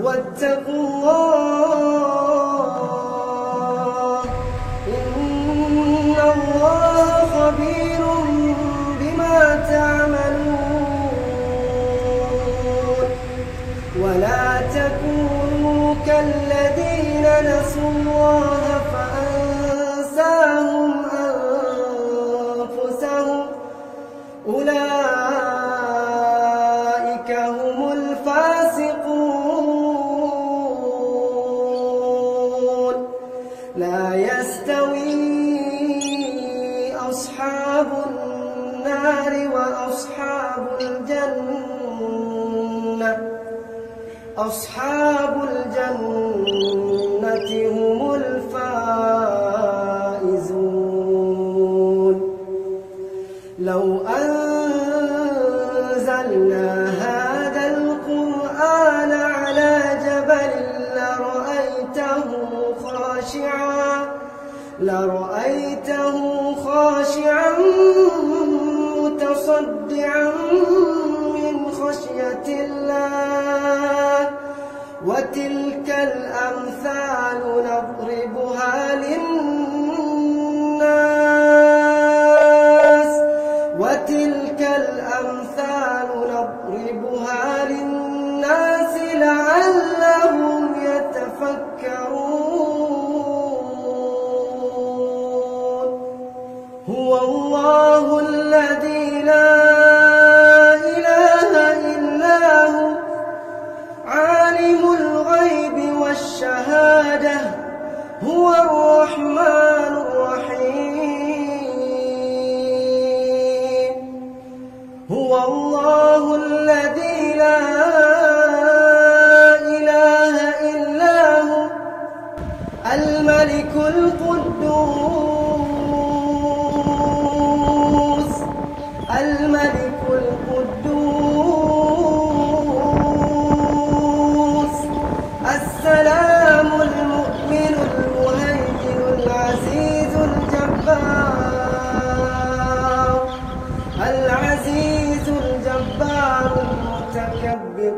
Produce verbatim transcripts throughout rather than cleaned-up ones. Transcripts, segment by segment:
واتقوا الله إن الله خبير بما تعملون. ولا تكونوا كالذين نسوا الله فأنساهم أنفسهم أولئك هم الفاسقون. لا يستوي أصحاب النار وأصحاب الجنة أصحاب الجنة هم الفائزون. لو أنزلنا هذا القرآن على جبل لرأيته خاشعا لرأيته خاشعا متصدعا من خشية الله. وتلك الأمثال نضربها للناس وتلك الأمثال نضربها للناس لعلهم يتفكرون. هو الله الذي لا الشهادة هو الرحمن الرحيم. هو الله الذي لا إله إلا هو الملك القدوس الملك القدوس السلام المؤمن المهيمن العزيز الجبار العزيز الجبار المتكبر.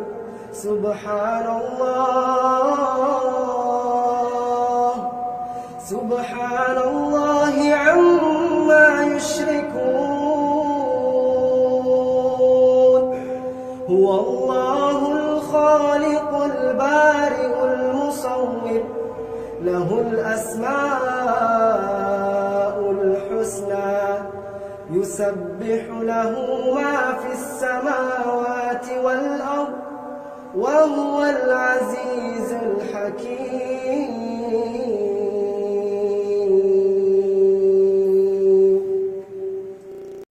سبحان الله سبحان الله عما يشركون. هو الله الخالق البارئ المصور له الأسماء الحسنى. يسبح له ما في السماوات والأرض وهو العزيز الحكيم.